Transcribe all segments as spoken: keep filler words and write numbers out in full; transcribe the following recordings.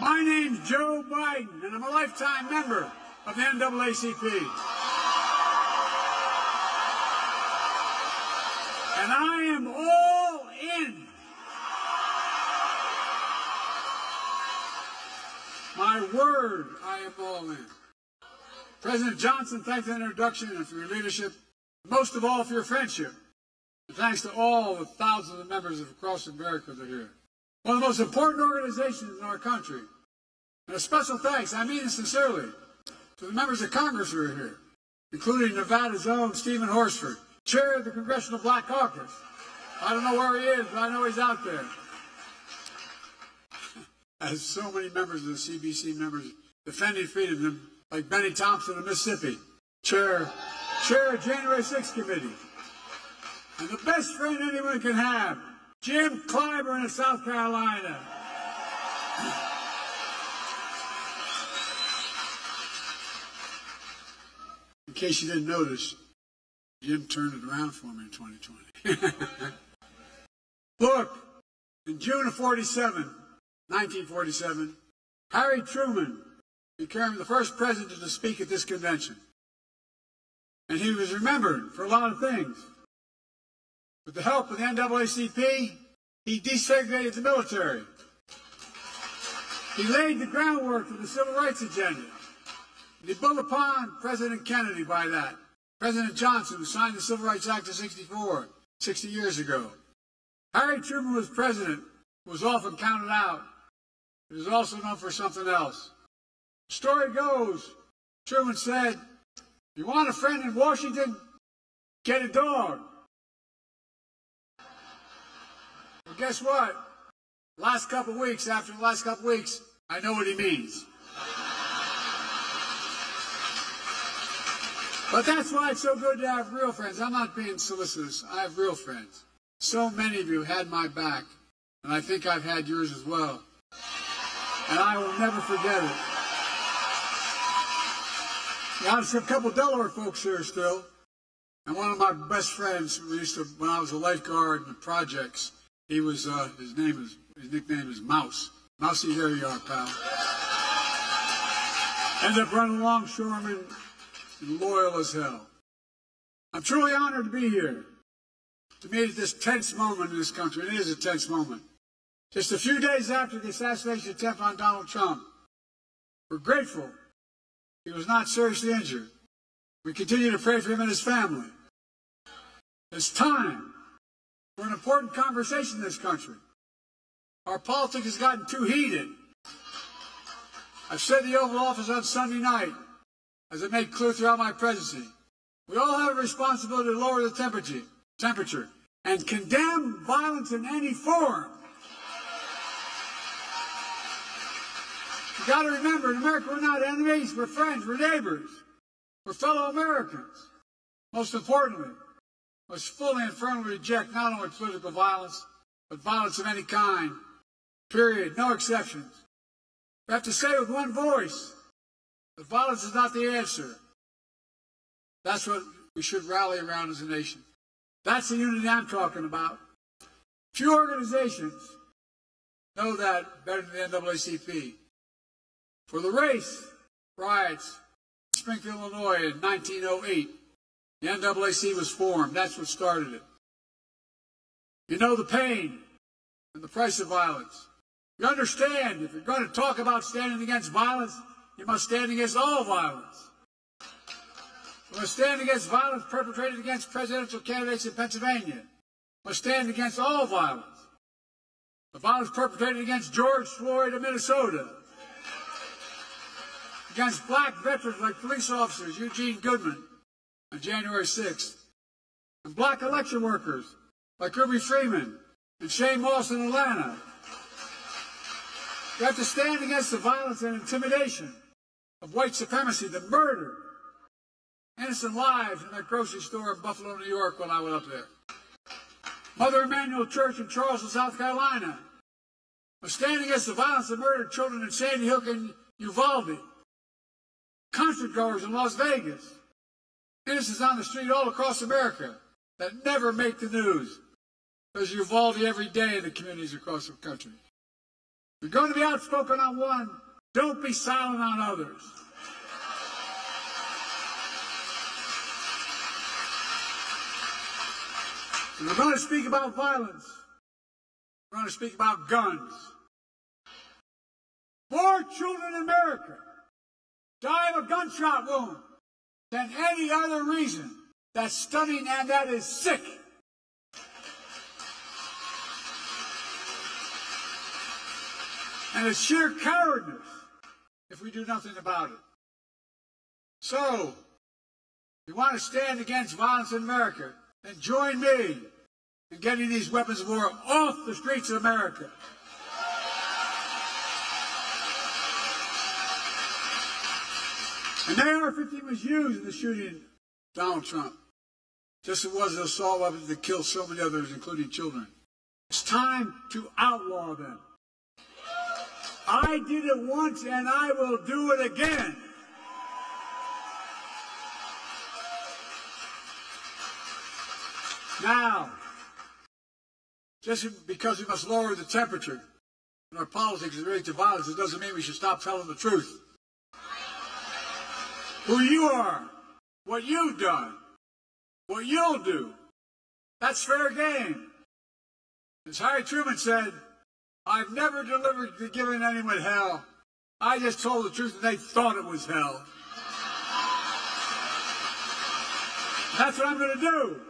My name's Joe Biden, and I'm a lifetime member of the N double A C P. And I am all in. My word, I am all in. President Johnson, thanks for the introduction and for your leadership. Most of all, for your friendship. And thanks to all the thousands of members of across America that are here. One of the most important organizations in our country. And a special thanks, I mean it sincerely, to the members of Congress who are here, including Nevada's own Stephen Horsford, Chair of the Congressional Black Caucus. I don't know where he is, but I know he's out there. As so many members of the C B C members defending freedom, like Benny Thompson of Mississippi, chair, chair of January sixth Committee. And the best friend anyone can have, Jim Clyburn of South Carolina. In case you didn't notice, Jim turned it around for me in twenty twenty. Look, in June of nineteen forty-seven, Harry Truman became the first president to speak at this convention. And he was remembered for a lot of things. With the help of the N double A C P, he desegregated the military. He laid the groundwork for the civil rights agenda. And he built upon President Kennedy by that. President Johnson, who signed the Civil Rights Act of sixty-four, sixty years ago. Harry Truman was president, was often counted out. He was also known for something else. The story goes, Truman said, if you want a friend in Washington, get a dog. Well, guess what? Last couple of weeks, after the last couple of weeks, I know what he means. But that's why it's so good to have real friends. I'm not being solicitous. I have real friends. So many of you had my back, and I think I've had yours as well. And I will never forget it. Now, there's a couple of Delaware folks here still. And one of my best friends, who used to, when I was a lifeguard in the projects, he was, uh, his name is, his nickname is Mouse. Mousey, there you are, pal. Ended up running longshoreman. Loyal as hell. I'm truly honored to be here to meet at this tense moment in this country. It is a tense moment. Just a few days after the assassination attempt on Donald Trump, we're grateful he was not seriously injured. We continue to pray for him and his family. It's time for an important conversation in this country. Our politics has gotten too heated. I've said in the Oval Office on Sunday night, as I made clear throughout my presidency, we all have a responsibility to lower the temperature, temperature and condemn violence in any form. You've got to remember, in America, we're not enemies, we're friends, we're neighbors, we're fellow Americans. Most importantly, we must fully and firmly reject not only political violence, but violence of any kind, period, no exceptions. We have to say with one voice, but violence is not the answer. That's what we should rally around as a nation. That's the unity I'm talking about. Few organizations know that better than the N double A C P. For the race riots in Springfield, Illinois in nineteen oh eight, the N double A C P was formed. That's what started it. You know the pain and the price of violence. You understand if you're going to talk about standing against violence, you must stand against all violence. We must stand against violence perpetrated against presidential candidates in Pennsylvania. We must stand against all violence. The violence perpetrated against George Floyd of Minnesota. Against black veterans like police officers Eugene Goodman on January sixth. And black election workers like Ruby Freeman and Shay Moss in Atlanta. We have to stand against the violence and intimidation of white supremacy, the murder, innocent lives in that grocery store in Buffalo, New York when I went up there. Mother Emanuel Church in Charleston, South Carolina. We're standing against the violence and murder of children in Sandy Hook and Uvalde. Concert goers in Las Vegas. Innocents on the street all across America that never make the news. There's Uvalde every day in the communities across the country. You're going to be outspoken on one, don't be silent on others. If you're going to speak about violence, we're going to speak about guns. More children in America die of a gunshot wound than any other reason. That's stunning and that is sick. And it's sheer cowardice if we do nothing about it. So, if you want to stand against violence in America, then join me in getting these weapons of war off the streets of America. And A R fifteen was used in the shooting of Donald Trump, just as it was an assault weapon that killed so many others, including children. It's time to outlaw them. I did it once, and I will do it again. Now, just because we must lower the temperature in our politics and relate to violence, it doesn't mean we should stop telling the truth. Who you are, what you've done, what you'll do, that's fair game. As Harry Truman said, I've never delivered to giving anyone hell. I just told the truth and they thought it was hell. That's what I'm going to do.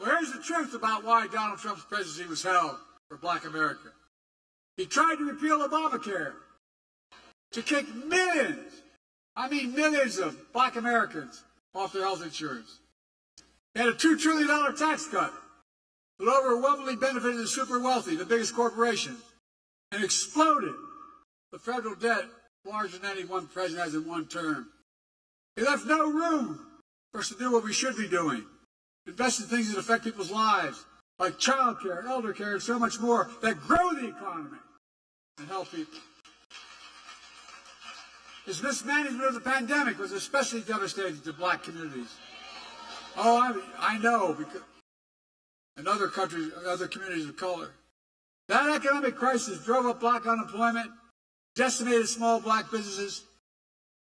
Well, here's the truth about why Donald Trump's presidency was hell for black America. He tried to repeal Obamacare to kick millions, I mean millions of black Americans off their health insurance. He had a two trillion dollar tax cut. It overwhelmingly benefited the super wealthy, the biggest corporations, and exploded the federal debt larger than any one president has in one term. It left no room for us to do what we should be doing, invest in things that affect people's lives, like child care and elder care and so much more that grow the economy and help people. His mismanagement of the pandemic was especially devastating to black communities. Oh, I, I know, because and other countries, other communities of color. That economic crisis drove up black unemployment, decimated small black businesses,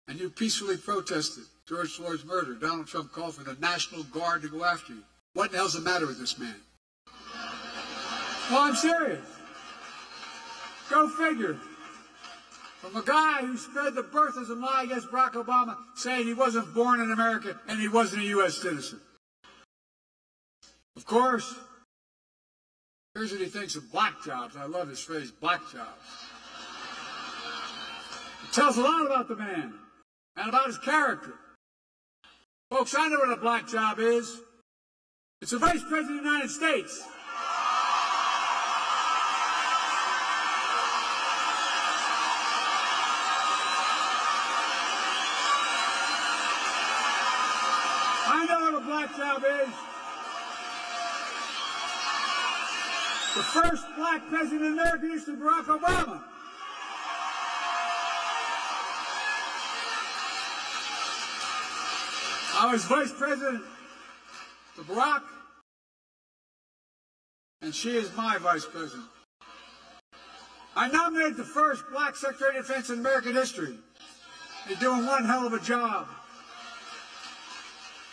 and you peacefully protested George Floyd's murder. Donald Trump called for the National Guard to go after you. What in the hell's the matter with this man? Well, I'm serious. Go figure. From a guy who spread the birtherism lie against Barack Obama, saying he wasn't born in America and he wasn't a U S citizen. Of course, here's what he thinks of black jobs. I love his phrase, black jobs. It tells a lot about the man and about his character. Folks, I know what a black job is. It's a vice president of the United States. I know what a black job is. The first black president in America is Barack Obama. I was vice president to Barack, and she is my vice president. I nominated the first black Secretary of Defense in American history. He's doing one hell of a job.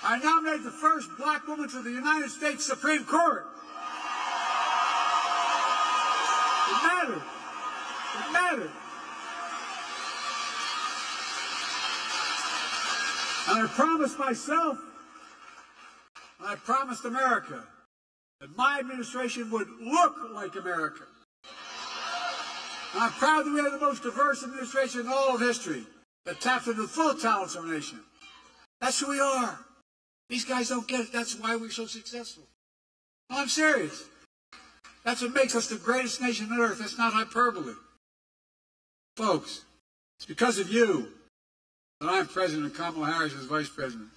I nominated the first black woman to the United States Supreme Court. It mattered. It mattered. And I promised myself, and I promised America, that my administration would look like America. And I'm proud that we have the most diverse administration in all of history that taps into the full talents of our nation. That's who we are. These guys don't get it. That's why we're so successful. No, I'm serious. That's what makes us the greatest nation on earth. That's not hyperbole. Folks, it's because of you that I'm president and Kamala Harris is vice president.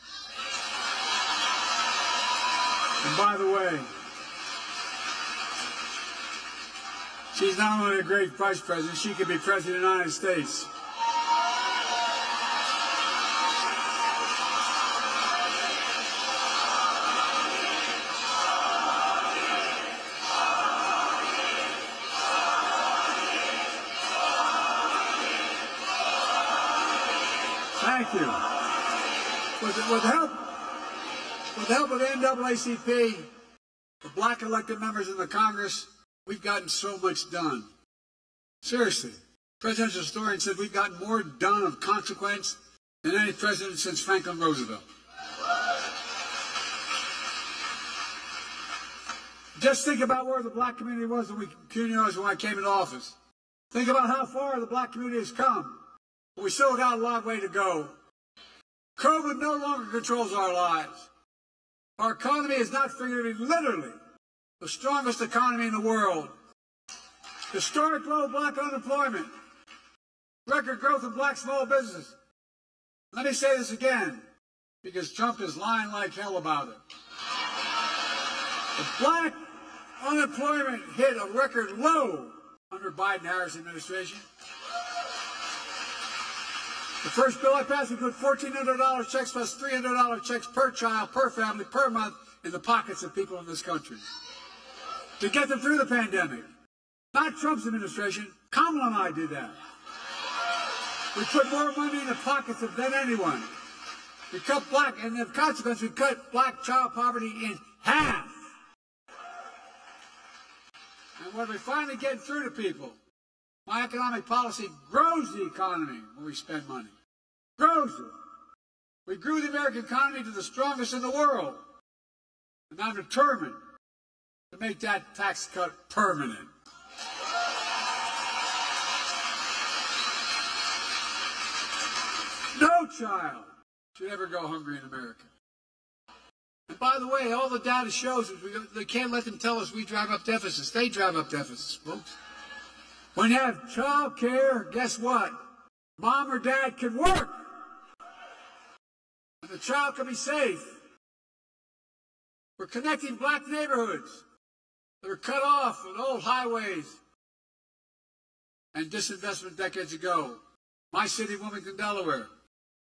And by the way, she's not only a great vice president, she could be president of the United States. Thank you. With, with, help, with help of the N double A C P, the black elected members of the Congress, we've gotten so much done. Seriously, presidential historian said we've gotten more done of consequence than any president since Franklin Roosevelt. Just think about where the black community was when, we, community was when I came into office. Think about how far the black community has come. But we still got a long way to go. COVID no longer controls our lives. Our economy is not figuratively, literally, the strongest economy in the world. Historic low black unemployment. Record growth of black small business. Let me say this again, because Trump is lying like hell about it. The black unemployment hit a record low under Biden-Harris administration. The first bill I passed included fourteen hundred dollar checks plus three hundred dollar checks per child, per family, per month in the pockets of people in this country to get them through the pandemic. Not Trump's administration. Kamala and I did that. We put more money in the pockets of than anyone. We cut black, and in consequence, we cut black child poverty in half. And when we finally get through to people, my economic policy grows the economy when we spend money. Grows it. We grew the American economy to the strongest in the world. And I'm determined to make that tax cut permanent. No child should ever go hungry in America. And by the way, all the data shows is we, they can't let them tell us we drive up deficits. They drive up deficits, folks. When you have child care, guess what? Mom or dad can work. And the child can be safe. We're connecting black neighborhoods that are cut off on old highways and disinvestment decades ago. My city, Wilmington, Delaware,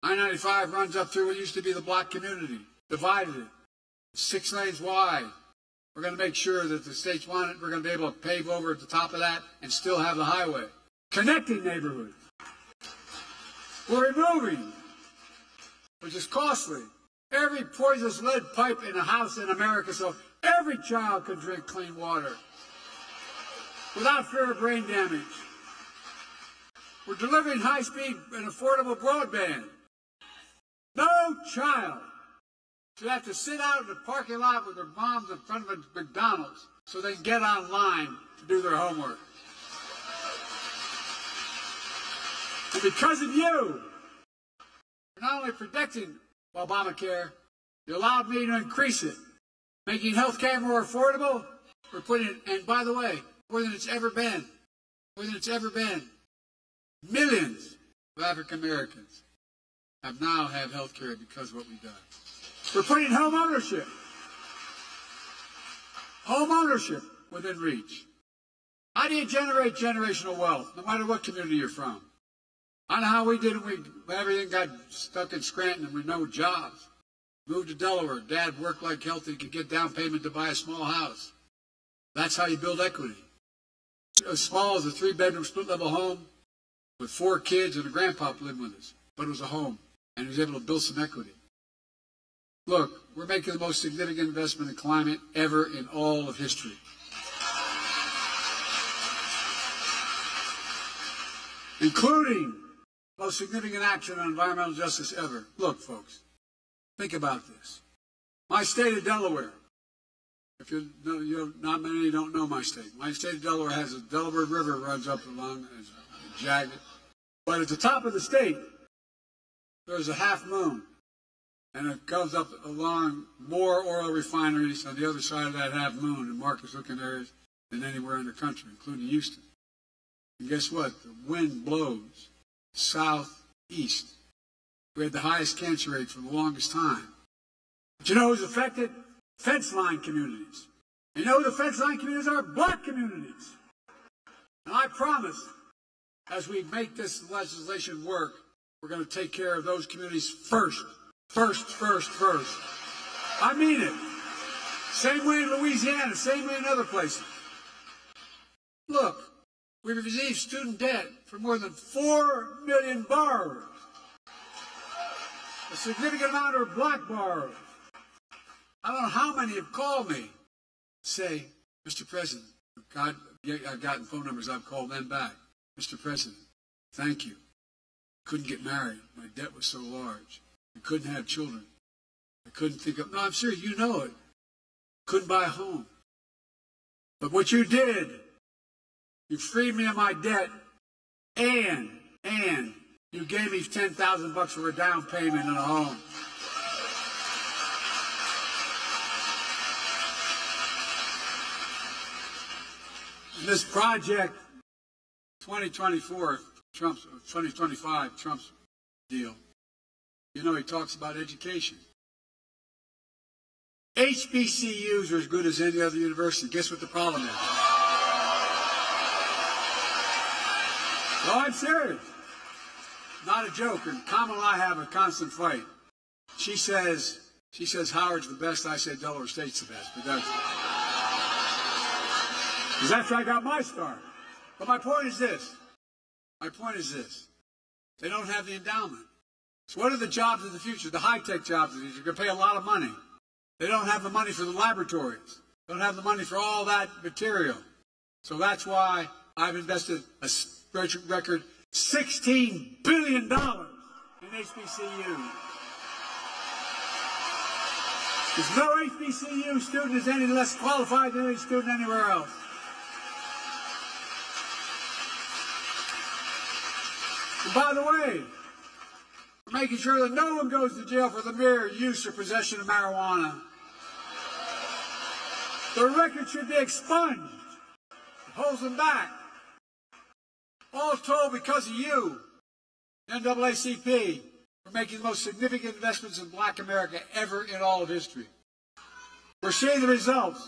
I ninety-five runs up through what used to be the black community, divided it. Six lanes wide. We're going to make sure that the states want it. We're going to be able to pave over at the top of that and still have the highway. Connecting neighborhoods. We're removing, which is costly, every poisonous lead pipe in a house in America so every child can drink clean water without fear of brain damage. We're delivering high-speed and affordable broadband. No child should have to sit out in the parking lot with their moms in front of a McDonald's so they can get online to do their homework. And because of you, you're not only protecting Obamacare, you allowed me to increase it, making health care more affordable. We're putting it, and by the way, more than it's ever been, more than it's ever been, millions of African Americans have now have health care because of what we've done. We're putting home ownership, home ownership within reach. How do you generate generational wealth, no matter what community you're from? I know how we did when we, everything got stuck in Scranton and we no jobs. Moved to Delaware, dad worked like hell till he could get down payment to buy a small house. That's how you build equity. As small as a three-bedroom split-level home with four kids and a grandpa living with us, but it was a home, and he was able to build some equity. Look, we're making the most significant investment in climate ever in all of history. Including the most significant action on environmental justice ever. Look, folks, think about this. My state of Delaware, if you know, you not many don't know my state. My state of Delaware has a Delaware River runs up along, it's jagged. But at the top of the state, there's a half moon. And it comes up along more oil refineries on the other side of that half moon in Marcus Looking areas than anywhere in the country, including Houston. And guess what? The wind blows southeast. We had the highest cancer rate for the longest time. But you know who's affected? Fence line communities. And you know who the fence line communities are? Black communities. And I promise, as we make this legislation work, we're going to take care of those communities first. First, first, first. I mean it. Same way in Louisiana, same way in other places. Look, we've received student debt for more than four million borrowers. a significant amount of black borrowers. I don't know how many have called me, say, Mister President, God, I've gotten phone numbers, I've called them back. Mister President, thank you. Couldn't get married. My debt was so large. I couldn't have children. I couldn't think of, no, I'm serious, you know it. Couldn't buy a home. But what you did, you freed me of my debt, and, and, you gave me ten thousand bucks for a down payment on a home. And this project, twenty twenty-four, Trump's, twenty twenty-five, Trump's deal, you know, he talks about education. H B C Us are as good as any other university. Guess what the problem is? No, I'm serious. Not a joke. And Kamala and I have a constant fight. She says, she says Howard's the best. I say Delaware State's the best. But that's because that's how I got my start. But my point is this. My point is this. They don't have the endowment. So what are the jobs of the future? The high-tech jobs of the future. You're going to pay a lot of money. They don't have the money for the laboratories. They don't have the money for all that material. So that's why I've invested a record sixteen billion dollars in H B C U. There's no H B C U student is any less qualified than any student anywhere else. And by the way, we're making sure that no one goes to jail for the mere use or possession of marijuana. The record should be expunged. It holds them back. All told, because of you, the N double A C P, we're making the most significant investments in black America ever in all of history. We're seeing the results.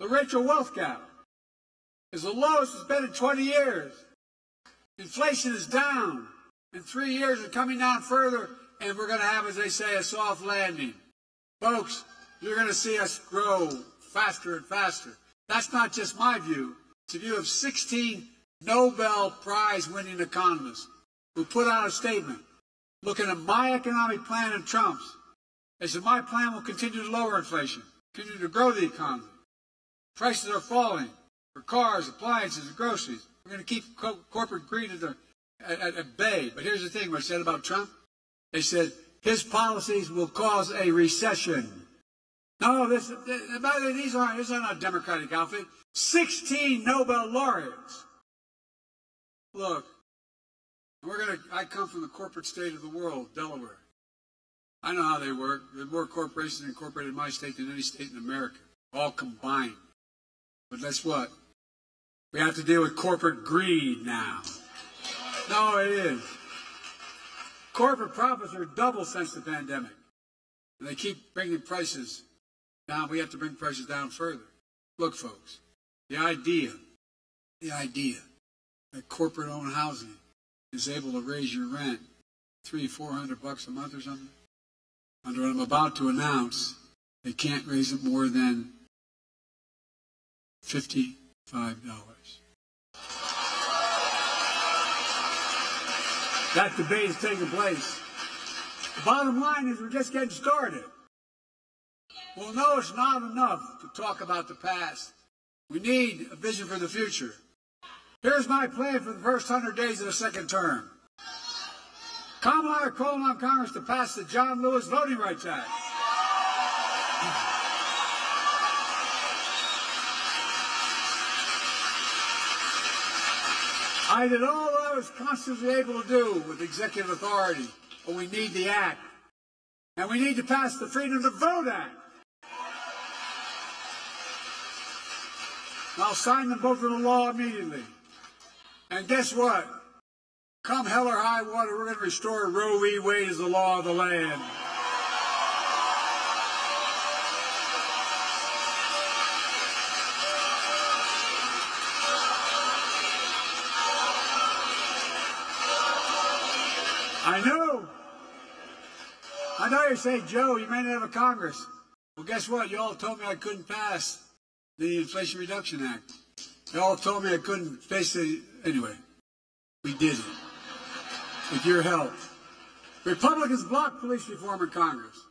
The racial wealth gap is the lowest it's been in twenty years. Inflation is down. In three years, we're coming down further, and we're going to have, as they say, a soft landing. Folks, you're going to see us grow faster and faster. That's not just my view. It's the view of sixteen Nobel Prize-winning economists who put out a statement looking at my economic plan and Trump's. They said, my plan will continue to lower inflation, continue to grow the economy. Prices are falling for cars, appliances, and groceries. We're going to keep co corporate greed at the At, at, at bay. But here's the thing what I said about Trump. They said his policies will cause a recession. No, this, this, by the way, these aren't, this is not a Democratic outfit. sixteen Nobel laureates. Look, we're gonna. I come from the corporate state of the world, Delaware. I know how they work. There's more corporations incorporated in my state than any state in America, all combined. But that's what we have to deal with: corporate greed now. No, it is. Corporate profits are double since the pandemic. And they keep bringing prices down. We have to bring prices down further. Look, folks, the idea, the idea that corporate-owned housing is able to raise your rent three, four hundred bucks a month or something, under what I'm about to announce, they can't raise it more than fifty-five dollars. That debate is taking place. The bottom line is we're just getting started. Well, no, it's not enough to talk about the past. We need a vision for the future. Here's my plan for the first one hundred days of the second term. Kamala and I are calling on Congress to pass the John Lewis Voting Rights Act. I did all I was constantly able to do with executive authority, but we need the act. And we need to pass the Freedom to Vote Act. And I'll sign them both into law immediately. And guess what? Come hell or high water, we're going to restore Roe v. Wade as the law of the land. I know. I know you say, Joe, you may not have a Congress. Well, guess what? You all told me I couldn't pass the Inflation Reduction Act. You all told me I couldn't face the... Anyway, we did it. With your help. Republicans blocked police reform in Congress.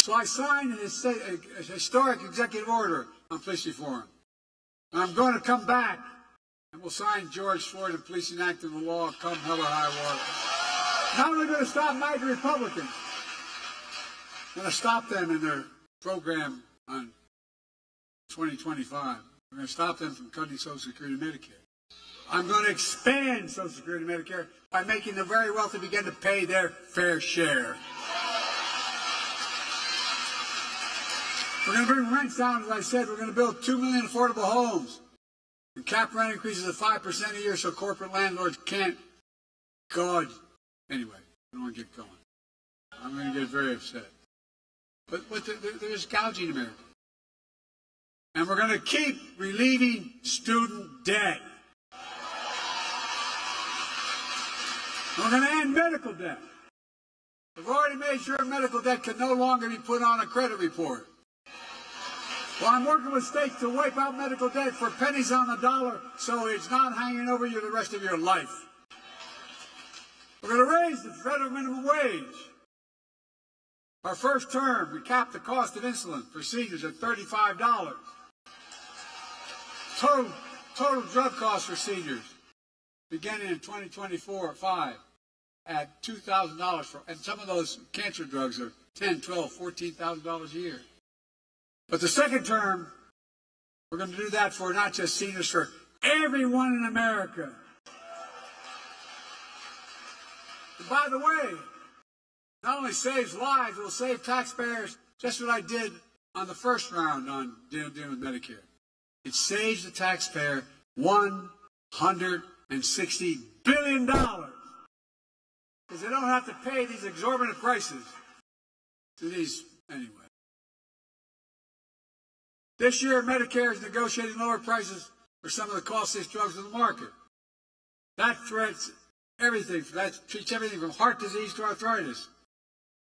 So I signed a historic executive order on police reform. And I'm going to come back and we'll sign George Floyd and police enacted the law, come hell or high water. Not only going to stop MAGA Republicans, I'm going to stop them in their program on twenty twenty-five. We're going to stop them from cutting Social Security and Medicare. I'm going to expand Social Security and Medicare by making the very wealthy begin to pay their fair share. We're going to bring rents down, as I said. We're going to build two million affordable homes. And cap rent increases at five percent a year so corporate landlords can't. God. Anyway, I don't want to get going. I'm going to get very upset. But what the, they're, they're just gouging America. And we're going to keep relieving student debt. We're going to end medical debt. We've already made sure medical debt can no longer be put on a credit report. Well, I'm working with states to wipe out medical debt for pennies on the dollar so it's not hanging over you the rest of your life. We're going to raise the federal minimum wage. Our first term, we capped the cost of insulin procedures at thirty-five dollars. Total, total drug cost procedures, beginning in twenty twenty-four or five, at two thousand dollars for, and some of those cancer drugs are ten, twelve, fourteen thousand dollars a year. But the second term, we're going to do that for not just seniors, for everyone in America. And by the way, not only saves lives, it will save taxpayers, just what I did on the first round on dealing with Medicare. It saves the taxpayer one hundred sixty billion dollars because they don't have to pay these exorbitant prices to these, anyway. This year, Medicare is negotiating lower prices for some of the costliest drugs in the market. That threats everything, that treats everything from heart disease to arthritis.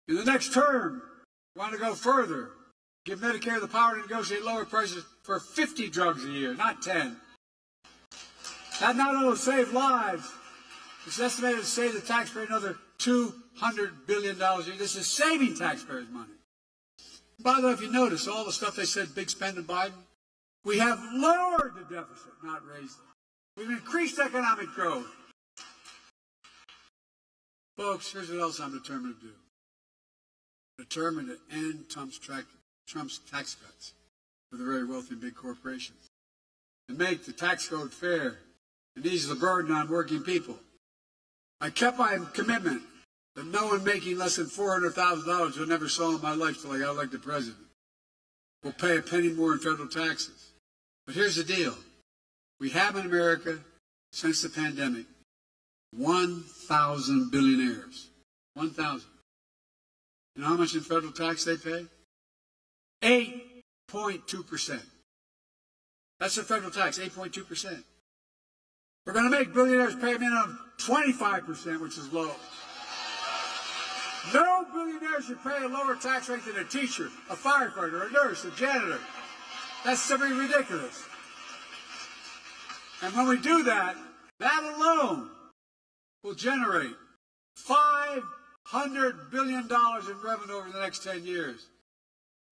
In the next term, we want to go further, give Medicare the power to negotiate lower prices for fifty drugs a year, not ten. That not only will save lives, it's estimated to save the taxpayer another two hundred billion dollars a year. This is saving taxpayers money. By the way, if you notice, all the stuff they said, big spend in Biden, we have lowered the deficit, not raised it. We've increased economic growth. Folks, here's what else I'm determined to do. Determined to end Trump's, track, Trump's tax cuts for the very wealthy and big corporations, and make the tax code fair and ease the burden on working people. I kept my commitment that no one making less than four hundred thousand dollars who I never saw in my life till I got elected president will pay a penny more in federal taxes. But here's the deal. We have in America, since the pandemic, one thousand billionaires. one thousand. You know how much in federal tax they pay? eight point two percent. That's the federal tax, eight point two percent. We're going to make billionaires pay a minimum of twenty-five percent, which is low. No billionaire should pay a lower tax rate than a teacher, a firefighter, a nurse, a janitor. That's simply ridiculous. And when we do that, that alone will generate five hundred billion dollars in revenue over the next ten years,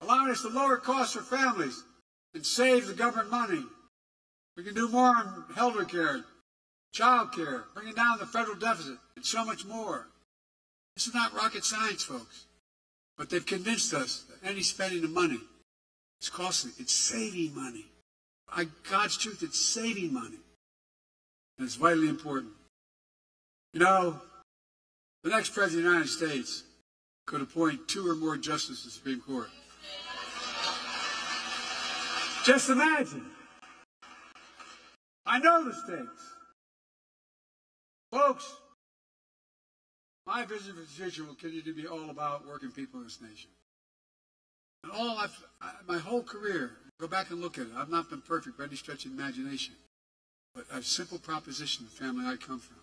allowing us to lower costs for families and save the government money. We can do more on elder care, child care, bringing down the federal deficit, and so much more. This is not rocket science, folks. But they've convinced us that any spending of money is costly. It's saving money. By God's truth, it's saving money. And it's vitally important. You know, the next president of the United States could appoint two or more justices to the Supreme Court. Just imagine. I know the stakes. Folks, my vision for the future will continue to be all about working people in this nation. And all I've, I, my whole career, go back and look at it, I've not been perfect by any stretch of imagination. But a simple proposition of the family I come from,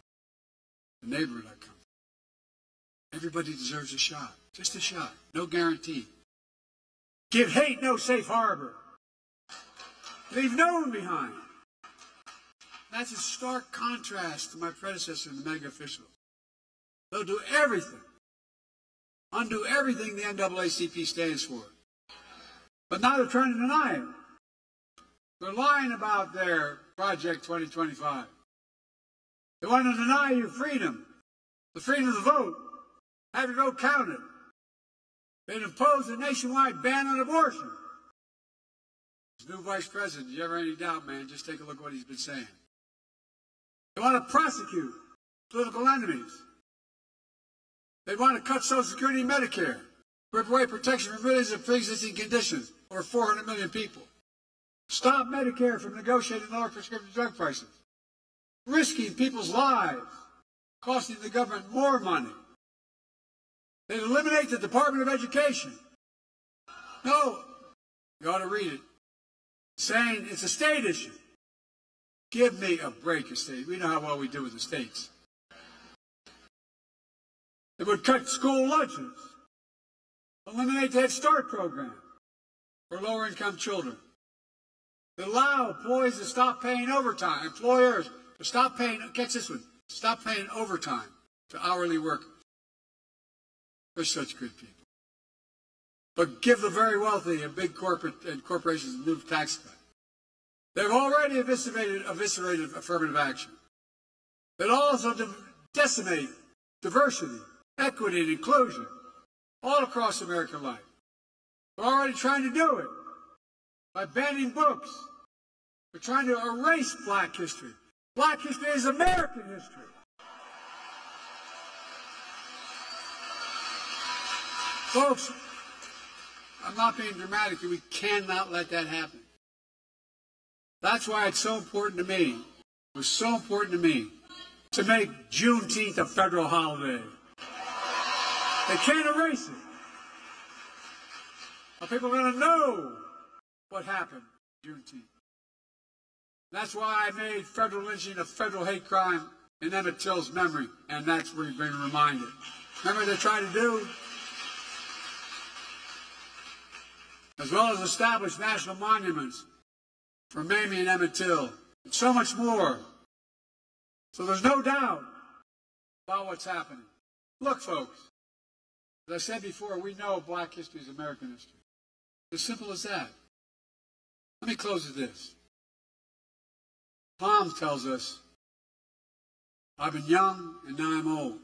the neighborhood I come from. Everybody deserves a shot, just a shot, no guarantee. Give hate no safe harbor. Leave no one behind. That's a stark contrast to my predecessor and the mega officials. They'll do everything undo everything the N double A C P stands for. But now they're trying to deny it. They're lying about their Project twenty twenty-five. They want to deny you freedom, the freedom to vote, have your vote counted. They've imposed a nationwide ban on abortion. This new vice president, if you ever have any doubt, man, just take a look at what he's been saying. They want to prosecute political enemies. They want to cut Social Security and Medicare, rip away protection for millions of pre-existing conditions, over four hundred million people. Stop Medicare from negotiating lower prescription drug prices, risking people's lives, costing the government more money. They'd eliminate the Department of Education. No, you ought to read it, saying it's a state issue. Give me a break, a state. We know how well we do with the states. They would cut school lunches, eliminate the Head Start program for lower-income children. They allow employees to stop paying overtime, employers to stop paying, catch this one, stop paying overtime to hourly workers. They're such good people. But give the very wealthy and big corporate and corporations a new tax cut. They've already eviscerated, eviscerated affirmative action. They'll also de decimate diversity, equity, and inclusion all across American life. They're already trying to do it by banning books. They're trying to erase black history. Black history is American history. Folks, I'm not being dramatic here. We cannot let that happen. That's why it's so important to me, it was so important to me, to make Juneteenth a federal holiday. They can't erase it. Now people are going to know what happened Juneteenth. That's why I made federal lynching a federal hate crime in Emmett Till's memory, and that's where you've been reminded. Remember what they're trying to do? As well as establish national monuments for Mamie and Emmett Till, and so much more. So there's no doubt about what's happening. Look, folks, as I said before, we know black history is American history. It's as simple as that. Let me close with this. Palm tells us, I've been young and now I'm old.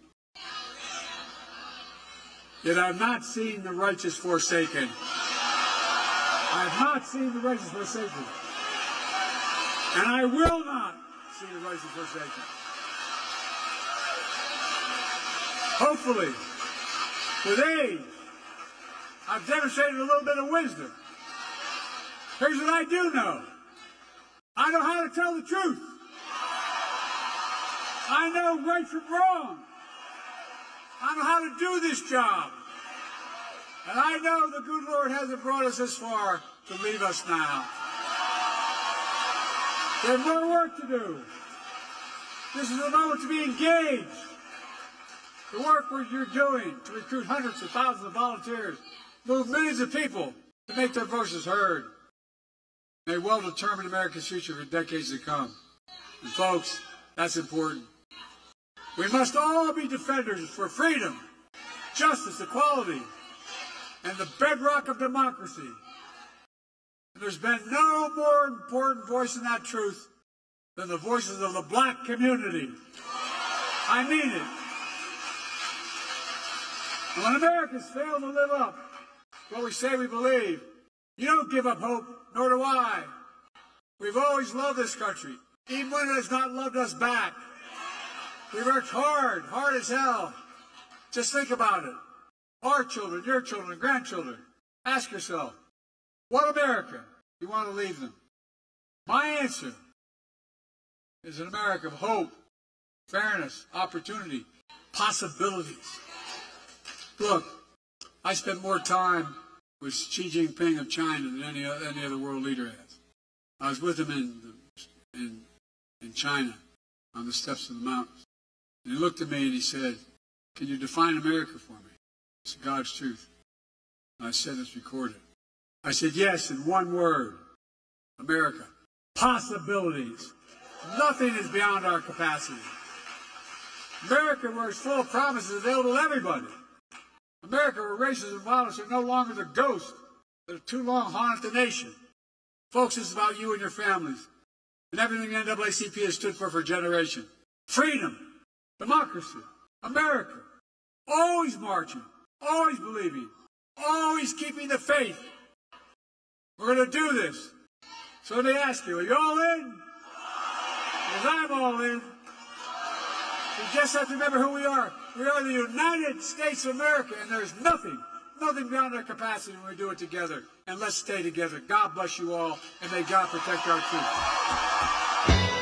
Yet I've not seen the righteous forsaken. I have not seen the righteous forsaken. And I will not see the righteous forsaken. Hopefully, with age, I've demonstrated a little bit of wisdom. Here's what I do know. I know how to tell the truth. I know right from wrong. I know how to do this job. And I know the good Lord hasn't brought us this far to leave us now. There's more work to do. This is the moment to be engaged. The work you're doing to recruit hundreds of thousands of volunteers, move millions of people to make their voices heard, may well determine America's future for decades to come. And folks, that's important. We must all be defenders for freedom, justice, equality, and the bedrock of democracy. And there's been no more important voice in that truth than the voices of the black community. I mean it. And when Americans fail to live up to what we say we believe, you don't give up hope, nor do I. We've always loved this country, even when it has not loved us back. We've worked hard, hard as hell. Just think about it. Our children, your children, grandchildren, ask yourself, what America do you want to leave them? My answer is an America of hope, fairness, opportunity, possibilities. Look, I spent more time with Xi Jinping of China than any, any other world leader has. I was with him in, in, in China on the steps of the mountains. And he looked at me and he said, can you define America for me? It's God's truth. And I said it's recorded. I said, yes, in one word, America. Possibilities. Nothing is beyond our capacity. America, where it's full of promises, available to everybody. America, where racism and violence are no longer the ghosts that have too long haunted the nation. Folks, it's about you and your families and everything the N double A C P has stood for for generations. Freedom, democracy, America, always marching, always believing, always keeping the faith. We're going to do this. So they ask you, are you all in? Because I'm all in. You just have to remember who we are. We are the United States of America, and there's nothing, nothing beyond our capacity when we do it together. And let's stay together. God bless you all, and may God protect our troops.